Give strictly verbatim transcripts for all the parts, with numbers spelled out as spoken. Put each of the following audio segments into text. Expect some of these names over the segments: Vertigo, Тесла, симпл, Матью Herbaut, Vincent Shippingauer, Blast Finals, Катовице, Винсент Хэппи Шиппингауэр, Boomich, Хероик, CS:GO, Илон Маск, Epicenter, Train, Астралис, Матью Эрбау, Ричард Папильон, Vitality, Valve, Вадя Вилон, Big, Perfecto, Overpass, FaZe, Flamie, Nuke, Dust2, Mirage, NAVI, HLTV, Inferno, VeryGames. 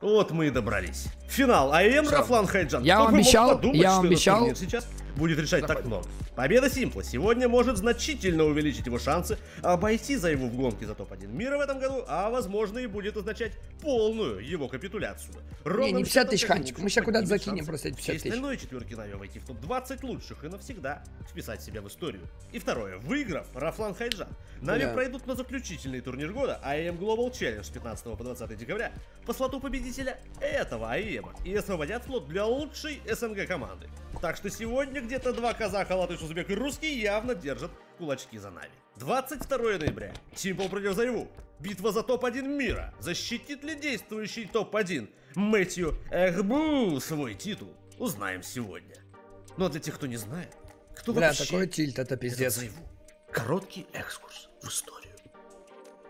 Вот мы и добрались. Финал. АЭМ, Рафлан, Хайджан. Я вам обещал, подумать, я вам обещал. Сейчас будет решать так много. Победа симпла сегодня может значительно увеличить его шансы обойти ZywOo в гонке за топ один мира в этом году, а возможно и будет означать полную его капитуляцию. Ровно не, не пятьдесят тысяч, Хантик, мы сейчас куда-то закинем просто эти пятьдесят тысяч. Остальные четверки навел войти в топ двадцать лучших и навсегда вписать себя в историю. И второе, выиграв, Рафлан, Хайджан Нави да. пройдут на заключительный турнир года ай и эм Global Challenge с пятнадцатого по двадцатое декабря по слоту победителя этого АЭМа и освободят слот для лучшей СНГ команды. Так что сегодня где-то два казаха, латыш, узбек и русский явно держат кулачки за Нави. двадцать второе ноября. симпл против ZywOo. Битва за топ один мира. Защитит ли действующий топ один Матью Эрбау свой титул? Узнаем сегодня. Но для тех, кто не знает, кто Бля, вообще... такой тильт, это пиздец. Это короткий экскурс в историю.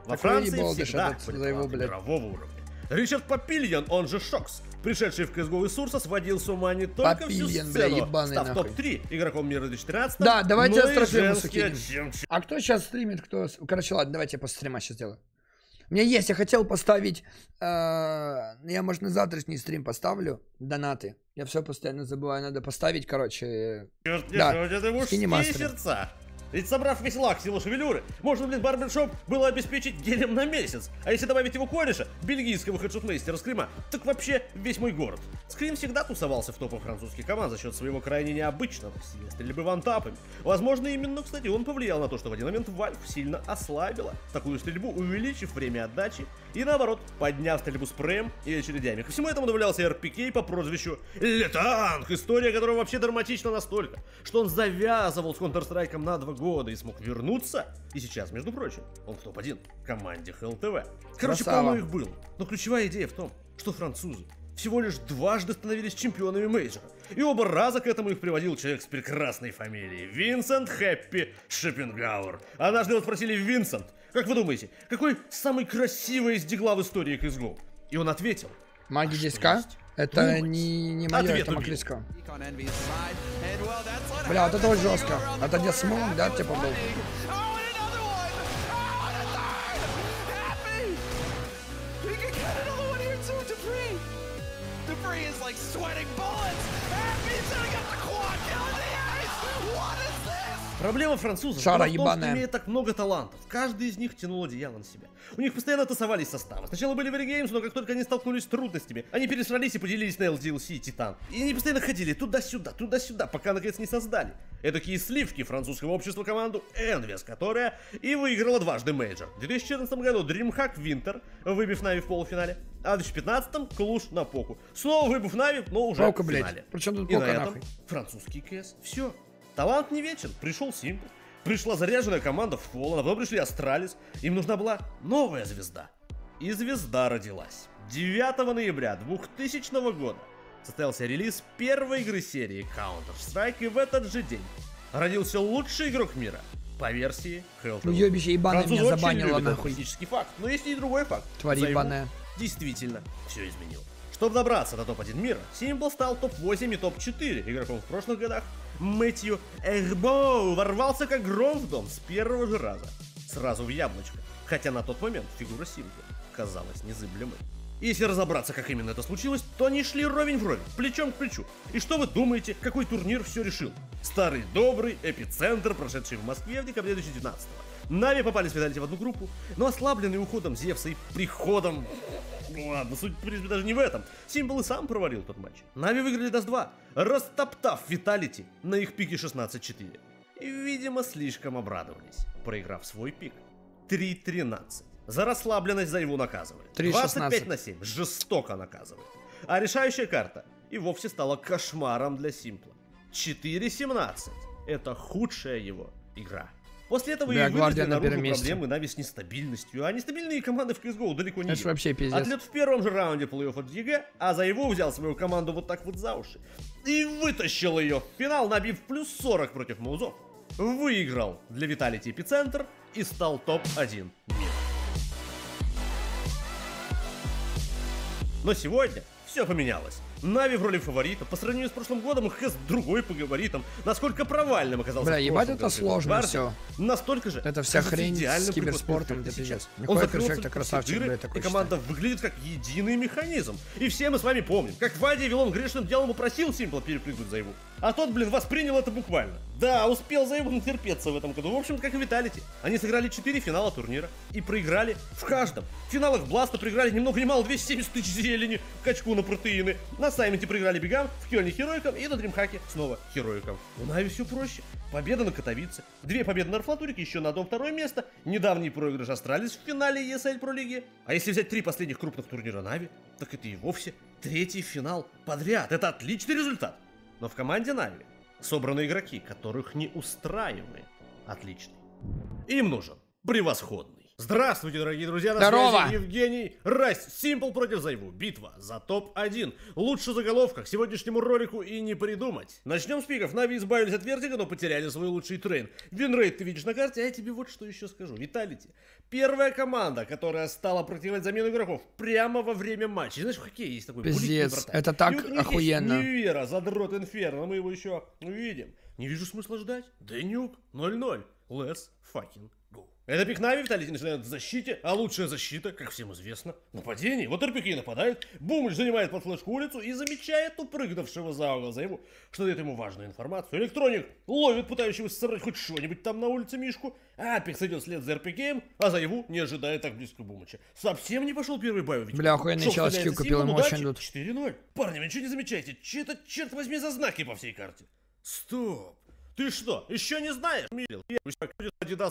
Во Франции всегда ZywOo, мирового уровня. Ричард Папильон, он же ShoX, пришедший в си эс го ресурса, сводил с ума не только Папильон, всю сцену, бля, став топ три игроком мира две тысячи тринадцатого, да, давайте астрофирму сукинем. А кто сейчас стримит, кто... Короче, ладно, давайте я после стрима сейчас сделаю. У меня есть, я хотел поставить... Э, я, может, на завтрашний стрим поставлю донаты. Я все постоянно забываю, надо поставить, короче... Черт, да, мужские сердца. Ведь собрав весь лак силу шевелюры, можно, блин, барбершоп было обеспечить гелем на месяц. А если добавить его кореша, бельгийского хедшотмейстера скрима, так вообще весь мой город. Скрим всегда тусовался в топах французских команд за счет своего крайне необычного стиля стрельбы вантапами. Возможно, именно, кстати, он повлиял на то, что в один момент Valve сильно ослабила такую стрельбу, увеличив время отдачи и, наоборот, подняв стрельбу спреем и очередями. Ко всему этому добавлялся эр пи кей по прозвищу Letang, история которого вообще драматична настолько, что он завязывал с Counter-Strike на два года и смог вернуться, и сейчас, между прочим, он в топ один в команде эйч эл ти ви. Короче, полно их было, но ключевая идея в том, что французы всего лишь дважды становились чемпионами мейджора, и оба раза к этому их приводил человек с прекрасной фамилией Винсент Хэппи Шиппингауэр. Однажды его спросили: Винсент, как вы думаете, какой самый красивый из дигла в истории си эс го? И он ответил: магия диска. Это не, не мое, это маклиска. Бля, вот это вот жестко. Это где смог, да, типа был? Проблема французов была в том, что имеет так много талантов. Каждый из них тянул одеяло на себя. У них постоянно тасовались составы. Сначала были VeryGames, но как только они столкнулись с трудностями, они пересрались и поделились на эл ди эл си и Titan. И они постоянно ходили туда-сюда, туда-сюда, пока наконец не создали эдакие сливки французского общества команду EnVyUs, которая и выиграла дважды мейджор. В две тысячи четырнадцатом году Dreamhack Winter, выбив Нави в полуфинале. А в две тысячи пятнадцатом Клуш на Поку. Снова выбив Нави, но уже Пока, в финале. Причем тут и Пока, на этом нахуй. Французский кс. Все. Талант не вечен. Пришел симпл, пришла заряженная команда в фолл, а потом пришли Астралис. Им нужна была новая звезда. И звезда родилась. девятого ноября двухтысячного года состоялся релиз первой игры серии Counter-Strike, и в этот же день родился лучший игрок мира по версии эйч эл ти ви. Ну ебище ебаное, меня забанило нахуй. Физический факт, но есть и другой факт. Тварь ебаная. Действительно все изменил. Чтобы добраться до топ один мира, симпл стал топ восемь и топ четыре игроком в прошлых годах. Матью Herbaut ворвался как гром в дом с первого же раза. Сразу в яблочко. Хотя на тот момент фигура симпла казалась незыблемой. Если разобраться, как именно это случилось, то они шли ровень в ровень, плечом к плечу. И что вы думаете, какой турнир все решил? Старый добрый Эпицентр, прошедший в Москве в декабре две тысячи девятнадцатого. Нави попали с Vitality в одну группу, но ослабленный уходом Зевса и приходом... Ладно, суть, в принципе, даже не в этом. симпл и сам провалил тот матч. Нави выиграли даст два, растоптав Vitality на их пике шестнадцать четыре. И, видимо, слишком обрадовались, проиграв свой пик три тринадцать. За расслабленность ZywOo наказывали. двадцать пять на семь жестоко наказывали. А решающая карта и вовсе стала кошмаром для симпла. четыре семнадцать. Это худшая его игра. После этого да, и вылезли наружу проблемы Нави с нестабильностью, а нестабильные команды в си эс го далеко не едут. Атлет в первом же раунде плей-офф от ЕГЭ, а ZywOo взял свою команду вот так вот за уши и вытащил ее в финал, набив плюс сорок против Маузов. Выиграл для Vitality Epicenter и стал топ один мира. Но сегодня все поменялось. Нави в роли фаворита, по сравнению с прошлым годом, ХС другой по габаритам. Насколько провальным оказался. Бля, ебать, это сложно все. Настолько же. Это вся хрень с киберспортом, где сейчас. Он Perfecto, красавчик, бля, такой. И команда выглядит как единый механизм. И все мы с вами помним, как Вадя Вилон грешным делом упросил симпла перепрыгнуть за его. А тот, блин, воспринял это буквально. Да, успел за его натерпеться в этом году. В общем, как и Vitality. Они сыграли четыре финала турнира и проиграли в каждом. В финалах Бласта проиграли ни много ни мало двести семьдесят тысяч зелени, качку на протеины. На саммите проиграли Бигам, в Кёльне Хероиком и на Dreamhack'е снова Хероиком. У Нави все проще. Победа на Катовице, две победы на Арфлатурике, еще на одном второе место, недавний проигрыш Астралис в финале и эс эль Pro Лиги. А если взять три последних крупных турнира Нави, так это и вовсе третий финал подряд. Это отличный результат. Но в команде Нави собраны игроки, которых не устраивает отличный. Им нужен превосходный. Здравствуйте, дорогие друзья, на Здорово. связи Евгений Расть. симпл против ZywOo. Битва за топ один. Лучше заголовка к сегодняшнему ролику и не придумать. Начнем с пиков. Нави избавились от вертика, но потеряли свой лучший трейн. Винрейт ты видишь на карте, а я тебе вот что еще скажу. Vitality. Первая команда, которая стала практиковать замену игроков прямо во время матча. Знаешь, в хоккее есть такой... Пиздец, это так Нюк, охуенно. Невера, задрот Инферно, мы его еще увидим. Не вижу смысла ждать. Да Нюк, ноль ноль. Let's fucking go. Это пик Нави, Vitality начинает в защите, а лучшая защита, как всем известно, нападение. Вот эр пи ка нападает, Boomich занимает под флешку улицу и замечает упрыгнувшего за угол за его, что дает ему важную информацию. Electronic ловит пытающегося собрать хоть что-нибудь там на улице мишку. Apex идет вслед за эр пи ка, а за его не ожидает так близко Boomich. Совсем не пошел первый бай, ведь. Бля, охуенный челочки купил, ему очень идут. четыре ноль. Парни, вы ничего не замечаете? Че это, черт возьми, за знаки по всей карте? Стоп. Ты что, еще не знаешь? Мирил, я Adidas,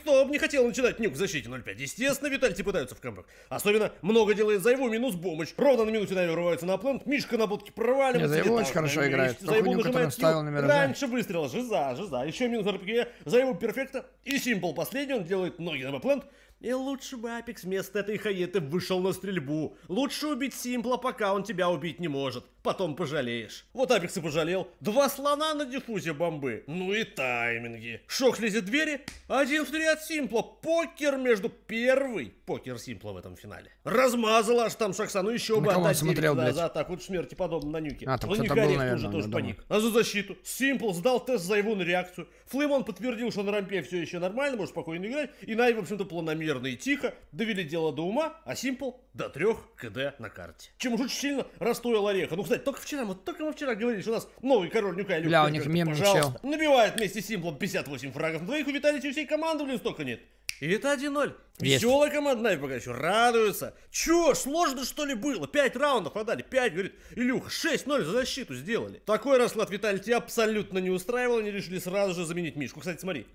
кто бы не хотел начинать Нюк в защите ноль пять. Естественно, Vitality пытаются в камбэк. Особенно много делает ZywOo, минус Boomich. Ровно на минуте Нави врываются на плент. Мишка на будке проваливается. ZywOo очень хорошо играет. Раньше выстрела. Жиза, жиза. Еще минус эр пи ка. ZywOo Perfecto. И симпл последний. Он делает ноги на плент. И лучше бы Apex вместо этой хаеты вышел на стрельбу. Лучше убить симпла, пока он тебя убить не может. Потом пожалеешь. Вот Apex и пожалел. Два слона на диффузе бомбы. Ну и тайминги. Шок лезет в двери. Один в три от симпла. Покер между... Первый покер симпла в этом финale. Размазал аж там Шокса. Ну еще бы отдать за атаку смерти, подобно на Нюке. А, там кто-то был, наверное, тоже паник. А за защиту симпл сдал тест за его на реакцию. Флеймон подтвердил, что на рампе все еще нормально, может спокойно играть. И Нави, в общем-то, планомерно и тихо довели дело до ума, а симпл до трёх ка дэ на карте. Чем уж очень сильно расстроил ореха. Ну, кстати, только вчера, мы только мы вчера говорили, что у нас новый король Нюка и Люк. Бля, у них мем, пожалуйста. Набивает вместе с симплом пятьдесят восемь фрагов. Двоих у Vitality, у всей команды, блин, столько нет. И это один ноль. Веселая команда Нави пока еще радуется. Че, сложно что ли было? пять раундов отдали, пять, говорит, Илюха, шесть ноль за защиту сделали. Такой расклад Vitality абсолютно не устраивал, они решили сразу же заменить Мишку. Кстати, смотри.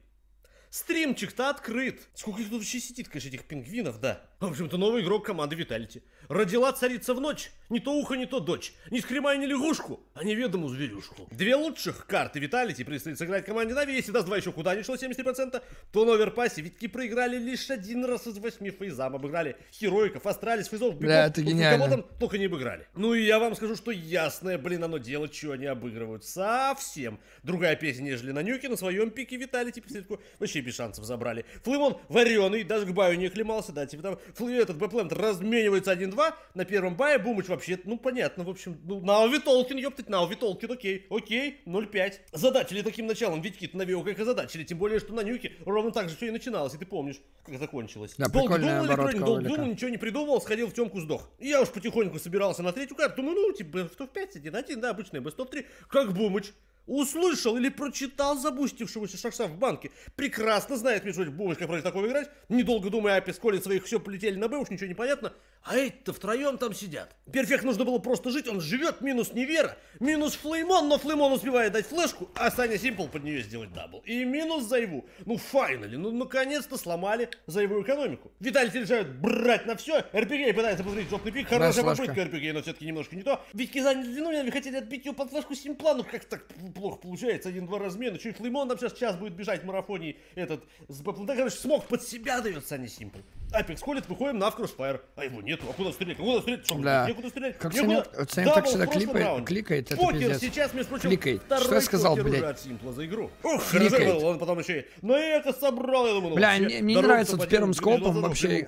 Стримчик-то открыт. Сколько их тут вообще сидит, конечно, этих пингвинов, да. В общем-то, новый игрок команды Vitality. Родила царица в ночь. Не то ухо, не то дочь. Не скримай, не лягушку, а неведому зверюшку. Две лучших карты Vitality предстоит сыграть команде Нави. Если Даст два еще куда не шло, семьдесят процентов, то на оверпассе Витки проиграли лишь один раз из восьми фейзам. Обыграли Хероиков, Астралис, Фейзов, Бигов. Да, это гениально. Кого там только не обыграли. Ну и я вам скажу, что ясное, блин, оно дело, чего они обыгрывают. Совсем другая песня, нежели на Нюке. На своем пике Vitality последку вообще без шансов забрали. Флеймон вареный, даже к баю не оклемался, да, типа там флей этот бэплент разменивается один-два на первом бае. Boomich вообще, ну понятно, в общем, ну, Нави Толкин, ёптать, Нави Толкин, окей, окей, ноль пять. Задачили таким началом, ведь кит Нави как и задачили, тем более, что на Нюке ровно так же все и начиналось, и ты помнишь, как закончилось. Да, долго думал, Электроник, долго думал, ничего не придумывал, сходил в темку, сдох. И я уж потихоньку собирался на третью карту, думаю, ну, типа, сто пять, один-один, да, обычная бэ сто три, как Boomich. Услышал или прочитал забустившегося Шокса в банке. Прекрасно знает, между прочим, Boomich, как против такого играть. Недолго думая, Апи сколит своих, все полетели на Б, уж ничего не понятно. А эти-то втроем там сидят. Перфект нужно было просто жить, он живет, минус Невера, минус Флеймон, но Флеймон успевает дать флешку, а Саня симпл под нее сделать дабл. И минус ZywOo. Ну, файнали, ну, наконец-то сломали ZywOo экономику. Vitality решают брать на все. эр пи джи пытается повторить жопный пик. Хорошая попытка эр пи джи, но все-таки немножко не то. Витьки заняли длину, они хотели отбить ее под флешку симпла, ну как так плохо получается, один-два размена. Чуть Флеймон там сейчас час будет бежать в марафоне этот с бэплэнта. Да, короче, смог под себя дает Саня симпл. Апекс ходит, выходим на Crossfire. А его нету, а куда стрелять? Куда стрелять? Да. Некуда стрелять. Как Саня так всегда кликает, кликает, это покер пиздец. Сейчас, между прочим, кликает. Что я сказал, блядь? За игру. Ух, кликает. Он потом еще и... Но я это собрал, я думал. Бля, мне не нравится с первым скопом вообще.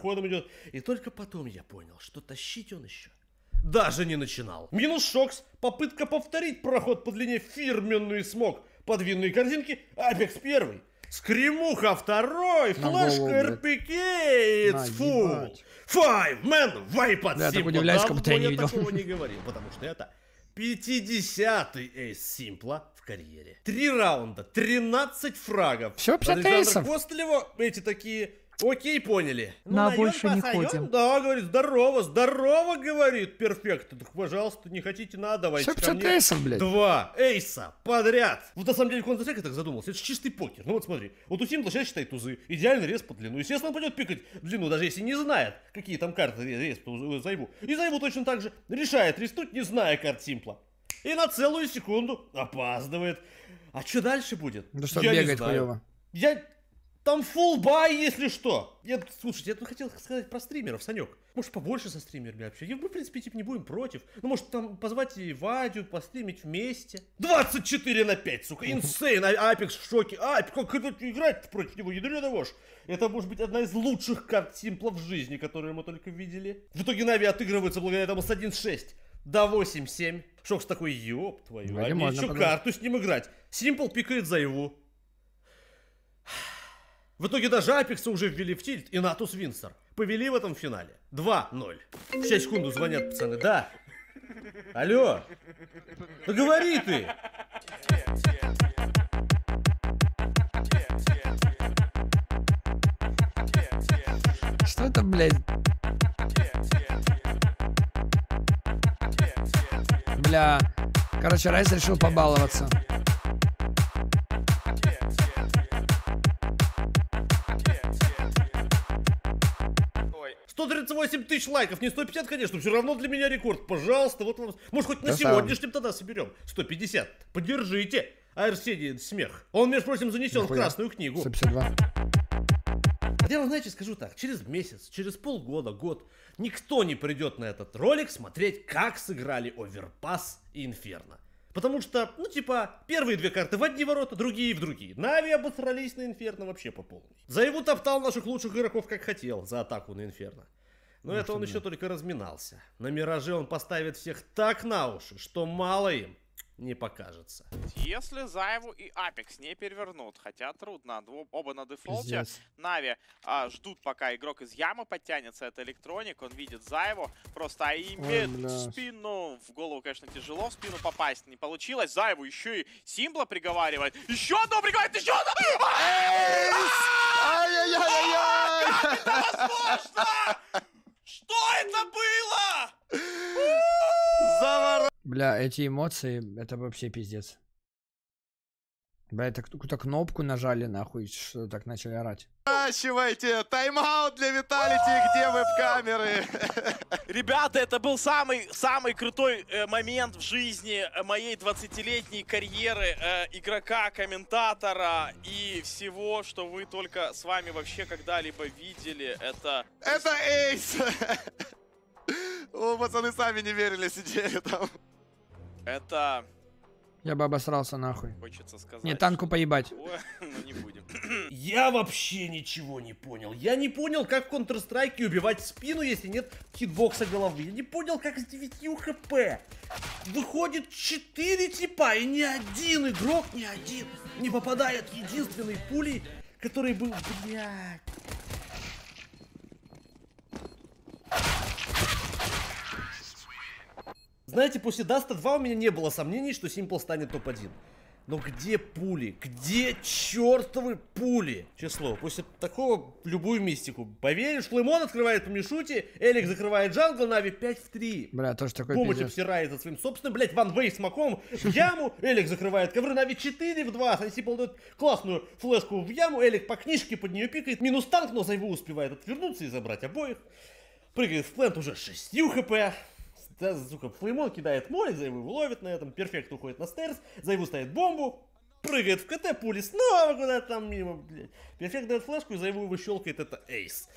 И только потом я понял, что тащить он еще даже не начинал. Минус Шокс. Попытка повторить проход по длине фирменный смог под винные корзинки. Апекс первый. Скримуха второй. Флешка эр пэ ка. It's full. Five man. Вайп от симпла. Удивляюсь, как будто я не такого не говорил, потому что это пятидесятый эйс симпла в карьере. Три раунда, тринадцать фрагов. Все, пятьдесят эйсов. Костлево эти такие... Окей, поняли. Ну, на больше не ходим. Да, говорит, здорово, здорово, говорит, перфекто. Так, пожалуйста, не хотите, на, давайте ко мне. Эйсом, блядь. Два эйса подряд. Вот на самом деле, Counter-Strike, я так задумался, это же чистый покер. Ну вот смотри, вот у симпла сейчас считай тузы, идеальный рез по длину. Естественно, он пойдет пикать длину, даже если не знает, какие там карты рез по займу. И займу точно так же решает рестуть, не зная карт симпла. И на целую секунду опаздывает. А что дальше будет? Да что, я бегает хуёво. Я... Там full buy, если что. Я, слушайте, я тут хотел сказать про стримеров, Санек. Может, побольше со стримерами вообще? Мы, в принципе, типа, не будем против. Ну, может, там позвать и Вадю, постримить вместе. двадцать четыре на пять, сука, инсейн. Апекс в шоке. Апекс, как это играть против него, ядрёно ж. Это, может быть, одна из лучших карт симпла в жизни, которую мы только видели. В итоге Нави отыгрываются благодаря этому с один шесть до восемь семь. Шокс такой, ёб твою, а мне ещё карту с ним играть. симпл пикает ZywOo. В итоге даже Апекса уже ввели в тильт, и Натус Винсер повели в этом финале. два ноль. Сейчас секунду звонят пацаны. Да. Алло. Да говори ты. Что это, блядь? Бля. Короче, Райс решил побаловаться. сто тридцать восемь тысяч лайков, не сто пятьдесят, конечно, все равно для меня рекорд. Пожалуйста, вот вам. Может, хоть на сегодняшнем тогда соберем. сто пятьдесят. Поддержите. Арсений смех. Он, между прочим, занесен в Красную книгу. сто пятьдесят два. Я вам, знаете, скажу так. Через месяц, через полгода, год никто не придет на этот ролик смотреть, как сыграли Оверпас и Инферно. Потому что, ну типа, первые две карты в одни ворота, другие в другие. Нави обосрались на Инферно вообще по полной. ZywOo топтал наших лучших игроков как хотел за атаку на Инферно. Но это он еще только разминался. На Мираже он поставит всех так на уши, что мало им не покажется. Если ZywOo и Apex не перевернут, хотя трудно, оба на дефолте. Yes. Нави а, ждут, пока игрок из ямы подтянется, это Electronic, он видит ZywOo, просто имеет oh, в спину, в голову, конечно, тяжело, в спину попасть не получилось. ZywOo еще и симпла приговаривает, еще одно приговаривает, еще одно! Ай-яй-яй-яй! Как это возможно? Что это было? Заворот! Бля, эти эмоции, это вообще пиздец. Бля, это какую-то кнопку нажали, нахуй, что так начали орать. Прощавайте, тайм-аут для Vitality, где веб-камеры? Ребята, это был самый, самый крутой э, момент в жизни моей двадцатилетней карьеры э, игрока, комментатора и всего, что вы только с вами вообще когда-либо видели. Это... Это эйс! О, пацаны сами не верили, сидели там. Это... Я бы обосрался нахуй. Хочется сказать. Не, танку поебать. Ой, ну не будем. Я вообще ничего не понял. Я не понял, как в Counter-Strike убивать спину, если нет хитбокса головы. Я не понял, как с девятью хп. Выходит четыре типа, и ни один игрок, ни один не попадает единственной пулей, который был... Блядь. Знаете, после Даста два у меня не было сомнений, что симпл станет топ один. Но где пули? Где чертовы пули? Честное слово, после такого любую мистику. Поверишь, Лемон открывает по Мишути, Элик закрывает джангл, Нави пять в три. Бля, тоже такой пиздец. Помощь обсирает за своим собственным, блять, ванвей с маком в яму, Элик закрывает ковры, Нави четыре в два. Симпл дает классную флешку в яму, Элик по книжке под нее пикает. Минус танк, но ZywOo успевает отвернуться и забрать обоих. Прыгает в плент уже шесть хп. Да, сука, Флеймон кидает моль, ZywOo ловит на этом, перфекто уходит на стерс, ZywOo ставит бомбу, прыгает в КТ, пули снова куда-то там мимо, блядь. Перфект дает флешку, и ZywOo его щелкает, это эйс.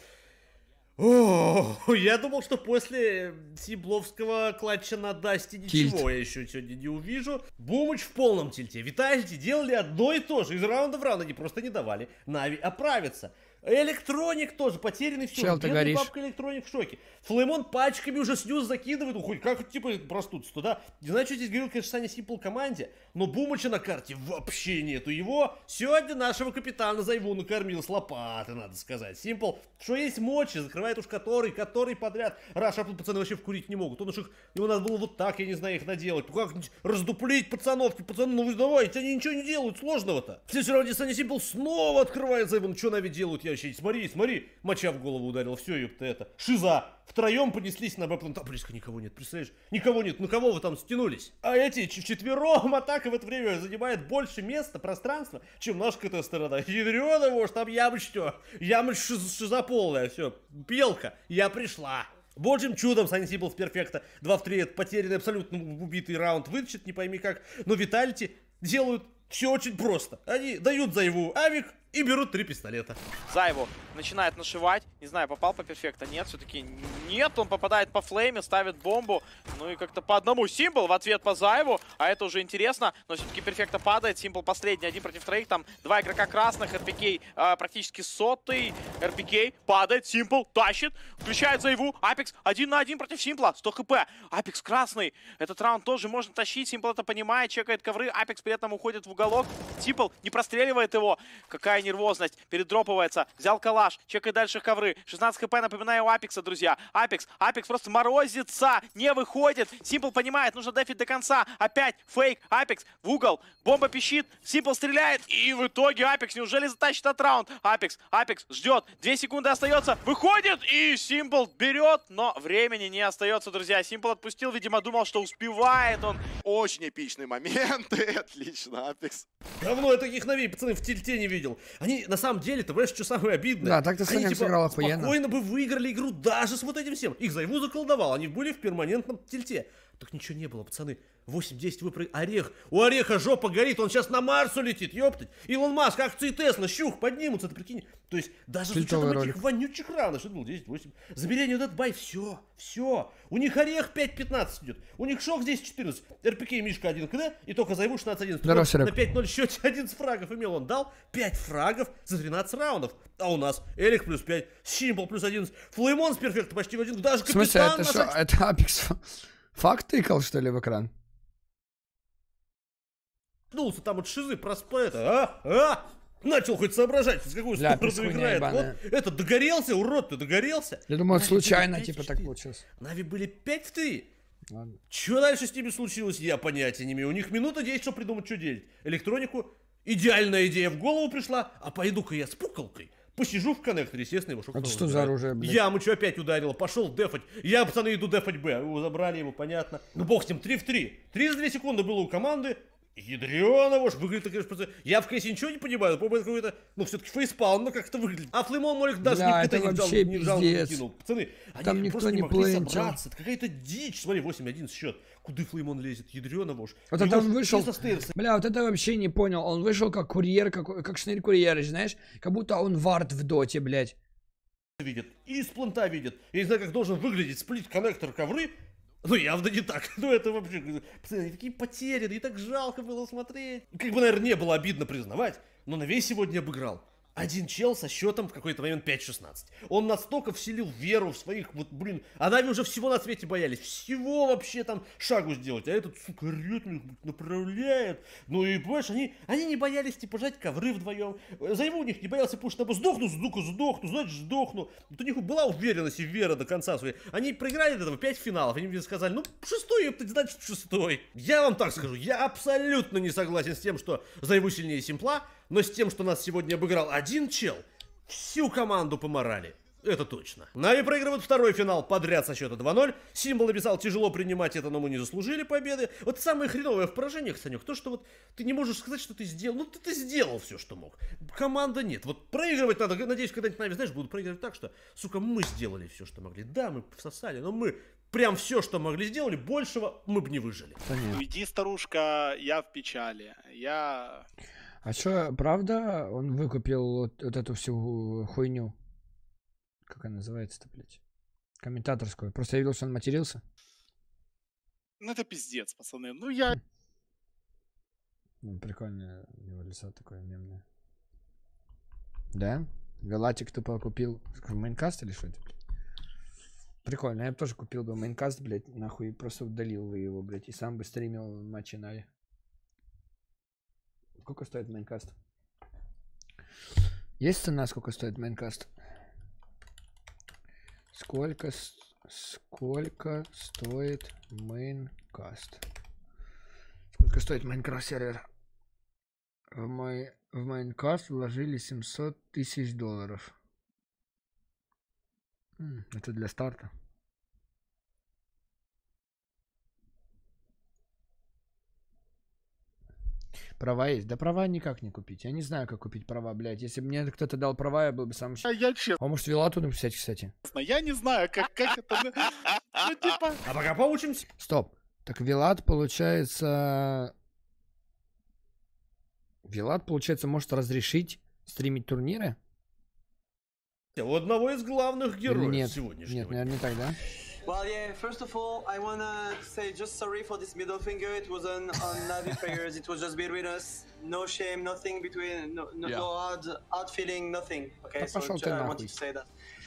О, я думал, что после симпловского клатча на Дасте ничего Тильт. Я еще сегодня не увижу. Boomich в полном тильте. Vitality делали одно и то же, из раунда в раунд они просто не давали Нави оправиться. Electronic тоже потерянный, все. Чел, ты горишь. Бабка Electronic в шоке. Флеймон пачками уже снюс закидывает. Ну, хоть как типа простудится туда. Не знаю, что здесь говорил, конечно, Саня симпл команде, но Бумыча на карте вообще нету. Его сегодня нашего капитана ZywOo накормил с лопаты, надо сказать. симпл, что есть мочи, закрывает уж который, который подряд. Раш, а тут пацаны вообще вкурить не могут. Он уж их, его надо было вот так, я не знаю, их наделать. Ну как раздуплить пацановки, пацаны, ну вы давайте, они ничего не делают сложного-то. Все все равно, Саня симпл снова открывает ZywOo, ну что Нави делают, я смотри, смотри, моча в голову ударил, все, ёпта, это, шиза, втроем понеслись на бэплан, там близко никого нет, представляешь, никого нет, ну кого вы там стянулись, а эти вчетвером атака в это время занимает больше места, пространства, чем наша какая-то сторона, ядрёна, может, там яма что, яма шиза полная, все, белка, я пришла. Божьим чудом Саня симпл с Perfecto два в три, это потерянный, абсолютно убитый раунд, вытащит, не пойми как, но Vitality делают все очень просто. Они дают ZywOo авик и берут три пистолета. ZywOo начинает нашивать. Не знаю, попал по Perfecto. Нет, все-таки нет. Он попадает по Flamie, ставит бомбу. Ну и как-то по одному. симпл в ответ по ZywOo. А это уже интересно. Но все-таки Perfecto падает. симпл последний. Один против троих. Там два игрока красных. эр пи кей э, практически сотый. эр пи кей падает. симпл тащит. Включает ZywOo. Apex один на один против симпл. сто хп. Apex красный. Этот раунд тоже можно тащить. симпл это понимает. Чекает ковры. Apex при этом уходит в уголок. симпл не простреливает его. Какая нервозность. Передропывается. Взял калаш. Чекает дальше ковры. шестнадцать хп, напоминаю, у Апекса, друзья. Apex. Apex просто морозится. Не выходит. симпл понимает. Нужно дефить до конца. Опять фейк. Apex в угол. Бомба пищит. симпл стреляет. И в итоге Apex. Неужели затащит этот раунд? Apex. Apex ждет. две секунды остается. Выходит. И симпл берет. Но времени не остается, друзья. симпл отпустил. Видимо, думал, что успевает он. Очень эпичный момент. Отлично. Apex. Давно я таких новей, пацаны, в тильте не видел. Они, на самом деле, ты понимаешь, что самое обидное? Да, так-то Саня типа, сыграл охуенно. Спокойно бы выиграли игру даже с вот этим всем. Их ZywOo заколдовал, они были в перманентном тильте. Так ничего не было, пацаны. восемь-десять выпрыг. Орех. У Ореха жопа горит, он сейчас на Марсу летит, ёптать. Илон Маск, акции Тесла, щух, поднимутся, ты прикинь. То есть, даже с учетом этих вонючих рано, что это было, десять-восемь. Замерение вот этот бай, все, все. У них Орех пять-пятнадцать идет, у них Шок десять-четырнадцать. эр пэ ка Мишка один ка дэ, и только ZywOo шестнадцать-одиннадцать. На пять-ноль счете одиннадцать фрагов имел, он дал пять фрагов за тринадцать раундов. А у нас Элик плюс пять, симпл плюс одиннадцать, Флеймон с Perfecto почти в один. Даже капитан. В смысле, это что, это Apex факт тыкал, что ли, в экран? Там вот шизы проспали-то, а? А? Начал хоть соображать, с какую сторону играет. Вот, это догорелся, урод, ты догорелся. Я думаю, Нави случайно типа так получилось. Нави были пять в три. Ладно. Чё дальше с ними случилось, я понятия не имею. У них минута есть, чтобы придумать, что делить. Электронику идеальная идея в голову пришла, а пойду-ка я с пукалкой посижу в коннекторе, естественно, его шок. Это что за оружие, блядь? Яму что опять ударило, пошел дефать. Я, пацаны, иду дефать Б. Его забрали, ему понятно. Ну бог с ним, три в три. тридцать две секунды было у команды. Ядрёно, ваш, выглядит, конечно, я в кейсе ничего не понимаю, по-моему, это какой-то, ну, все-таки фейспалм, но как-то выглядит. А Флеймон Молик даже да, никто не взял, не взял, не кинул. Пацаны, там они просто не, не могли собраться, это какая-то дичь. Смотри, восемь-один счет. Куда Флеймон лезет, ядрёно, ваш. Вот это он вышел, бля, вот это вообще не понял, он вышел как курьер, как, как шнырь-курьер, знаешь, как будто он вард в доте, блядь. Видит, и из планта видит, я не знаю, как должен выглядеть сплит-коннектор ковры. Ну, явно не так. Ну, это вообще... Пацаны, они такие потерянные, и так жалко было смотреть. Как бы, наверное, не было обидно признавать, но Нави сегодня обыграл. Один чел со счетом в какой-то момент пять-шестнадцать. Он настолько вселил веру в своих... Вот, блин, а Нави уже всего на свете боялись. Всего вообще там шагу сделать. А этот, сука, ритм направляет. Ну и, понимаешь, они, они не боялись, типа, жать ковры вдвоем. ZywOo у них не боялся пушить. Сдохну, сука, сдохну, значит, сдохну. Вот у них была уверенность и вера до конца своей. Они проиграли до этого пять финалов. Они мне сказали, ну, шестой, это значит, шестой. Я вам так скажу, я абсолютно не согласен с тем, что ZywOo сильнее симпла. Но с тем, что нас сегодня обыграл один чел, всю команду поморали. Это точно. Нави проигрывают второй финал подряд со счета два-ноль. симпл написал, тяжело принимать это, но мы не заслужили победы. Вот самое хреновое в поражениях, Санек, то, что вот ты не можешь сказать, что ты сделал. Ну, ты, ты сделал все, что мог. Команда нет. Вот проигрывать надо. Надеюсь, когда-нибудь Нави, знаешь, будут проигрывать так, что, сука, мы сделали все, что могли. Да, мы всосали, но мы прям все, что могли, сделали. Большего мы бы не выжили. Понятно. Уйди, старушка, я в печали. Я... А что, правда, он выкупил вот, вот эту всю хуйню? Как она называется-то, блядь? Комментаторскую. Просто я видел, что он матерился. Ну это пиздец, пацаны. Ну я... Прикольное его лицо такое мемное. Да? Галатик тупо купил. Майнкаст или что-то? Прикольно, я бы тоже купил бы Майнкаст, блядь, нахуй, просто удалил бы его, блядь, и сам бы стримил матчи Нави. Сколько стоит Майнкаст? Есть цена, сколько стоит Майнкаст? Сколько, сколько стоит Майнкаст? Сколько стоит Майнкаст сервер? В мой, в Майнкаст вложили семьсот тысяч долларов. Это для старта. Права есть? Да права никак не купить. Я не знаю, как купить права, блядь. Если бы мне кто-то дал права, я был бы сам... А я че? А может, Вилату написать, кстати? Я не знаю, как, как это... Ну, типа... А пока поучимся. Стоп. Так Вилат, получается... Вилат, получается, может разрешить стримить турниры? У одного из главных героев нет, сегодняшнего. Нет, наверное, не так, да? Well, yeah, first of all, I wanna say just sorry for this middle finger. It wasn't on NAVI players. It was just between us. No shame, nothing between, no, no, yeah. no hard, hard feeling, nothing. Okay, so just, I wanted to say that.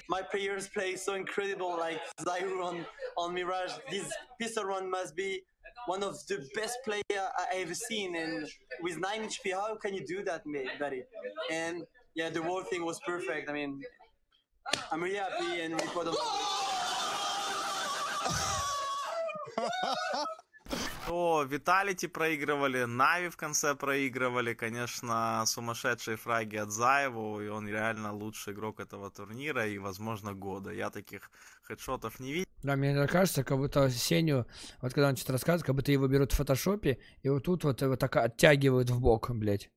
My players play so incredible, like ZywOo on, on Mirage. This pistol run must be one of the best player I ever seen. And with nine H P, how can you do that, mate, buddy? And yeah, the whole thing was perfect. I mean. I'm really happy and proud of О, Vitality проигрывали, Нави в конце проигрывали, конечно, сумасшедшие фраги от ZywOo, и он реально лучший игрок этого турнира и, возможно, года. Я таких хедшотов не видел. Да, мне кажется, как будто Сеню, вот когда он что-то рассказывает, как будто его берут в фотошопе, и вот тут вот его так оттягивают в бок, блядь.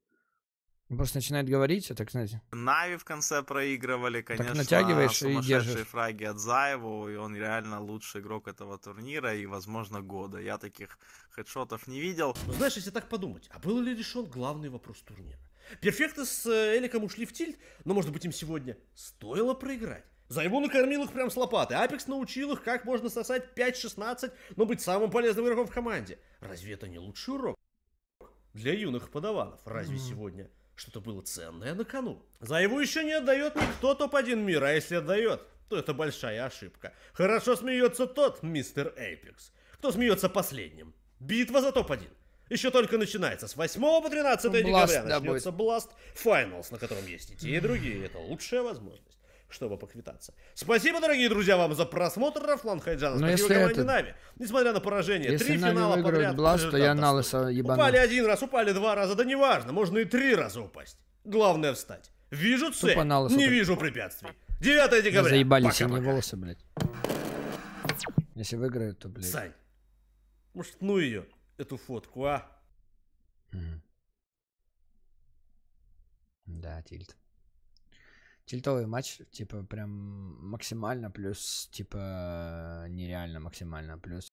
Просто начинает говорить, так знаете. Нави в конце проигрывали, конечно, натягиваешь сумасшедшие и фраги от ZywOo, и он реально лучший игрок этого турнира и, возможно, года. Я таких хедшотов не видел. Но знаешь, если так подумать, а был ли решен главный вопрос турнира? Перфекто с Эликом ушли в тильт, но, может быть, им сегодня стоило проиграть. ZywOo накормил их прям с лопаты, Apex научил их, как можно сосать пять шестнадцать, но быть самым полезным игроком в команде. Разве это не лучший урок для юных подаванов? Разве mm. сегодня... что-то было ценное на кону? ZywOo еще не отдает никто топ один мира, а если отдает, то это большая ошибка. Хорошо смеется тот, мистер Apex, кто смеется последним. Битва за топ один. Еще только начинается. С восьмого по тринадцатое декабря начнется Blast Finals, на котором есть и те, и другие. Это лучшая возможность, чтобы поквитаться. Спасибо, дорогие друзья, вам за просмотр. Рафлан Хайджан, спасибо команде Нави. Несмотря на поражение, если три финала подряд. Бласт, то я на лысо ебану. Упали один раз, упали два раза, да неважно, можно и три раза упасть. Главное встать. Вижу цель, не вижу препятствий. девятое декабря. Заебались они волосы, блядь. Если выиграют, то, блядь. Сань, может, ну ее, эту фотку, а? Да, тильт. Тильтовый матч, типа, прям максимально плюс, типа, нереально максимально плюс.